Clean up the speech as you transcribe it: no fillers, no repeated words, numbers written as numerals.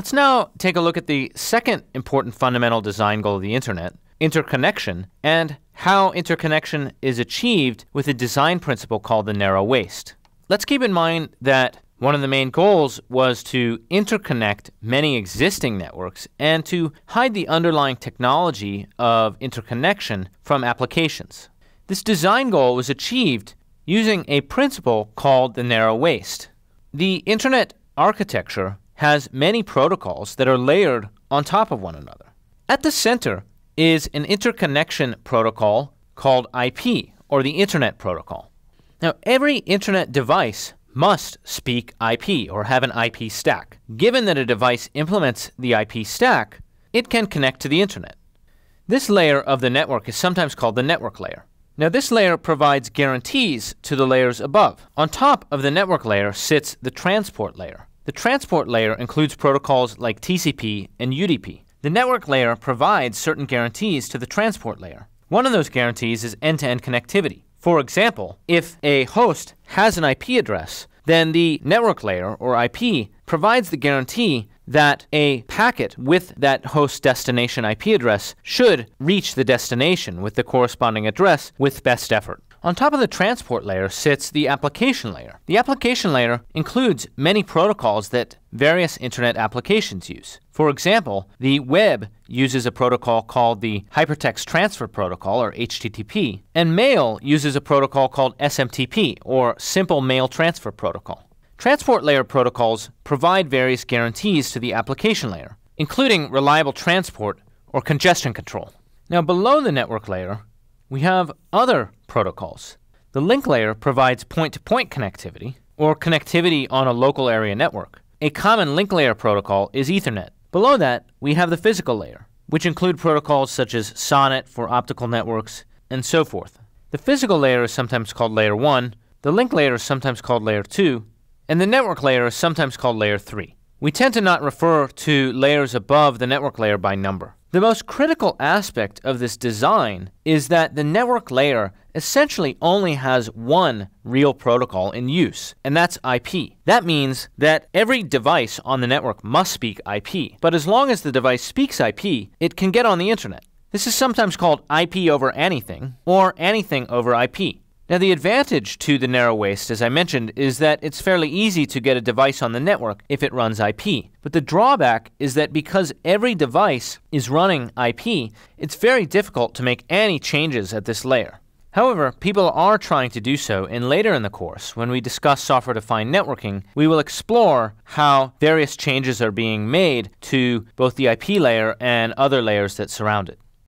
Let's now take a look at the second important fundamental design goal of the internet, interconnection, and how interconnection is achieved with a design principle called the narrow waist. Let's keep in mind that one of the main goals was to interconnect many existing networks and to hide the underlying technology of interconnection from applications. This design goal was achieved using a principle called the narrow waist. The internet architecture has many protocols that are layered on top of one another. At the center is an interconnection protocol called IP, or the Internet Protocol. Now, every internet device must speak IP or have an IP stack. Given that a device implements the IP stack, it can connect to the internet. This layer of the network is sometimes called the network layer. Now, this layer provides guarantees to the layers above. On top of the network layer sits the transport layer. The transport layer includes protocols like TCP and UDP. The network layer provides certain guarantees to the transport layer. One of those guarantees is end-to-end connectivity. For example, if a host has an IP address, then the network layer, or IP, provides the guarantee that a packet with that host destination IP address should reach the destination with the corresponding address with best effort. On top of the transport layer sits the application layer. The application layer includes many protocols that various internet applications use. For example, the web uses a protocol called the Hypertext Transfer Protocol, or HTTP, and mail uses a protocol called SMTP, or Simple Mail Transfer Protocol. Transport layer protocols provide various guarantees to the application layer, including reliable transport or congestion control. Now, below the network layer, we have other protocols. The link layer provides point-to-point connectivity, or connectivity on a local area network. A common link layer protocol is Ethernet. Below that, we have the physical layer, which include protocols such as SONET for optical networks, and so forth. The physical layer is sometimes called layer 1, the link layer is sometimes called layer 2, and the network layer is sometimes called layer 3. We tend to not refer to layers above the network layer by number. The most critical aspect of this design is that the network layer essentially only has one real protocol in use, and that's IP. That means that every device on the network must speak IP, but as long as the device speaks IP, it can get on the internet. This is sometimes called IP over anything, or anything over IP. Now, the advantage to the narrow waist, as I mentioned, is that it's fairly easy to get a device on the network if it runs IP. But the drawback is that because every device is running IP, it's very difficult to make any changes at this layer. However, people are trying to do so, and later in the course, when we discuss software-defined networking, we will explore how various changes are being made to both the IP layer and other layers that surround it.